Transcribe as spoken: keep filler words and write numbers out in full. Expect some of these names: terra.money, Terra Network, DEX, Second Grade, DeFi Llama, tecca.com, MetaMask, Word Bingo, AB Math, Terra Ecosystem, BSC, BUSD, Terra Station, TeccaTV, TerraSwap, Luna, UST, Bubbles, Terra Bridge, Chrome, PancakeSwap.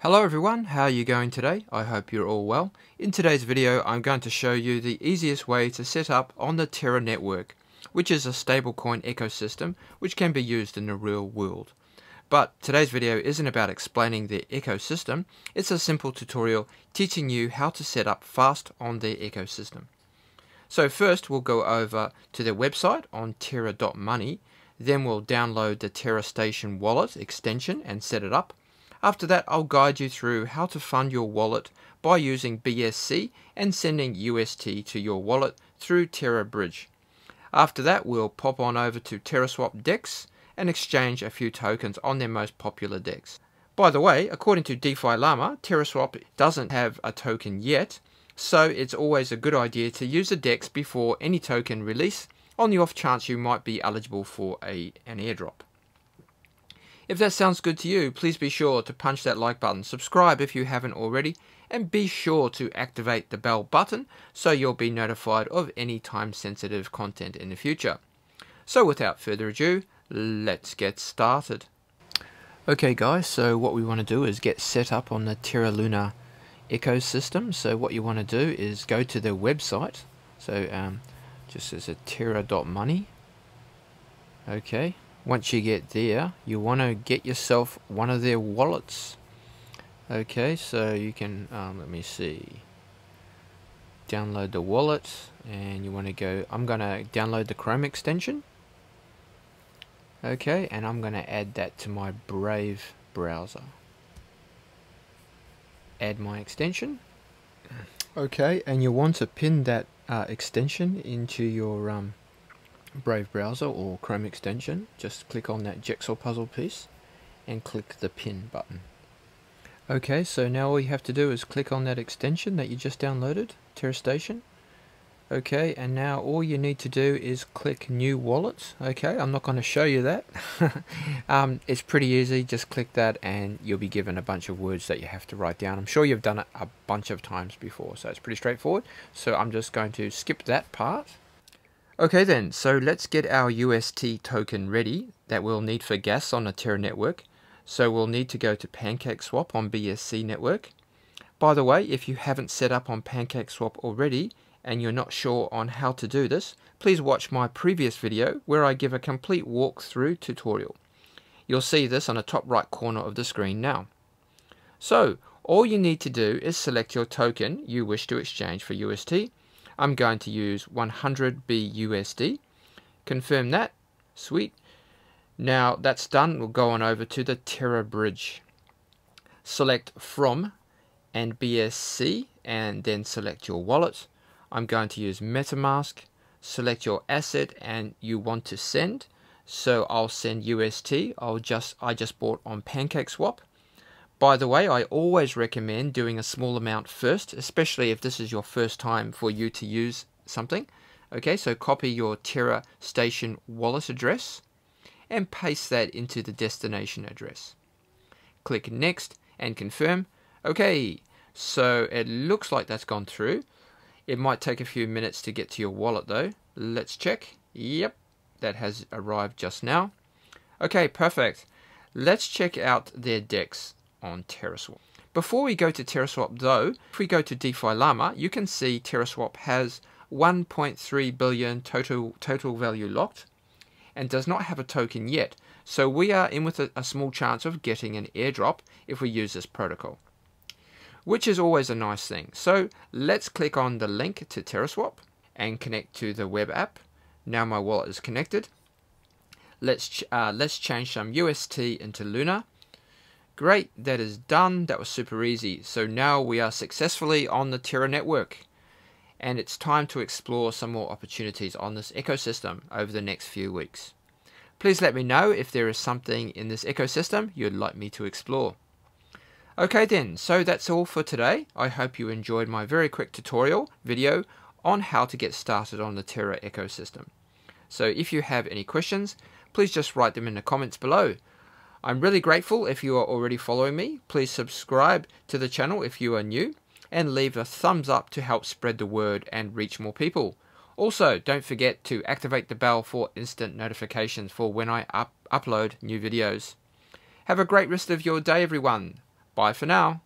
Hello everyone, how are you going today? I hope you're all well. In today's video I'm going to show you the easiest way to set up on the Terra Network, which is a stablecoin ecosystem which can be used in the real world. But today's video isn't about explaining the ecosystem, it's a simple tutorial teaching you how to set up fast on the ecosystem. So first we'll go over to their website on terra dot money, then we'll download the Terra Station wallet extension and set it up. After that, I'll guide you through how to fund your wallet by using B S C and sending U S T to your wallet through Terra Bridge. After that, we'll pop on over to TerraSwap DEX and exchange a few tokens on their most popular DEX. By the way, according to DeFi Llama, TerraSwap doesn't have a token yet, so it's always a good idea to use a DEX before any token release on the off chance you might be eligible for a, an airdrop. If that sounds good to you, please be sure to punch that like button, subscribe if you haven't already, and be sure to activate the bell button so you'll be notified of any time-sensitive content in the future. So without further ado, let's get started. Okay guys, so what we want to do is get set up on the Terra Luna ecosystem. So what you want to do is go to their website. So um, just as a terra dot money. Okay. Once you get there, you want to get yourself one of their wallets. Okay, so you can, um, let me see, download the wallet, and you want to go, I'm going to download the Chrome extension. Okay, and I'm going to add that to my Brave browser. Add my extension. Okay, and you want to pin that uh, extension into your um, Brave browser or Chrome extension. Just click on that jigsaw puzzle piece and click the pin button. Okay, so now all you have to do is click on that extension that you just downloaded, Terra Station. Okay, and now all you need to do is click new wallet. Okay, I'm not going to show you that. um, it's pretty easy, just click that and you'll be given a bunch of words that you have to write down. I'm sure you've done it a bunch of times before, so it's pretty straightforward. So I'm just going to skip that part. Okay then, so let's get our U S T token ready that we'll need for gas on the Terra network. So we'll need to go to PancakeSwap on B S C network. By the way, if you haven't set up on PancakeSwap already and you're not sure on how to do this, please watch my previous video where I give a complete walkthrough tutorial. You'll see this on the top right corner of the screen now. So all you need to do is select your token you wish to exchange for U S T. I'm going to use one hundred B U S D, confirm that, sweet. Now that's done, we'll go on over to the Terra Bridge. Select from and B S C and then select your wallet. I'm going to use MetaMask, select your asset and you want to send. So I'll send U S T, I'll just, I just bought on PancakeSwap. By the way, I always recommend doing a small amount first, especially if this is your first time for you to use something. Okay, so copy your Terra Station wallet address and paste that into the destination address. Click Next and confirm. Okay, so it looks like that's gone through. It might take a few minutes to get to your wallet though. Let's check. Yep, that has arrived just now. Okay, perfect. Let's check out their DEX on TerraSwap. Before we go to TerraSwap though, if we go to DeFi Llama, you can see TerraSwap has one point three billion total total value locked and does not have a token yet. So we are in with a, a small chance of getting an airdrop if we use this protocol, which is always a nice thing. So let's click on the link to TerraSwap and connect to the web app. Now my wallet is connected. Let's ch uh, let's change some U S T into Luna. Great, that is done. That was super easy. So now we are successfully on the Terra network and it's time to explore some more opportunities on this ecosystem over the next few weeks. Please let me know if there is something in this ecosystem you'd like me to explore. Okay then, so that's all for today. I hope you enjoyed my very quick tutorial video on how to get started on the Terra ecosystem. So if you have any questions, please just write them in the comments below. I'm really grateful if you are already following me. Please subscribe to the channel if you are new and leave a thumbs up to help spread the word and reach more people. Also, don't forget to activate the bell for instant notifications for when I up upload new videos. Have a great rest of your day, everyone. Bye for now.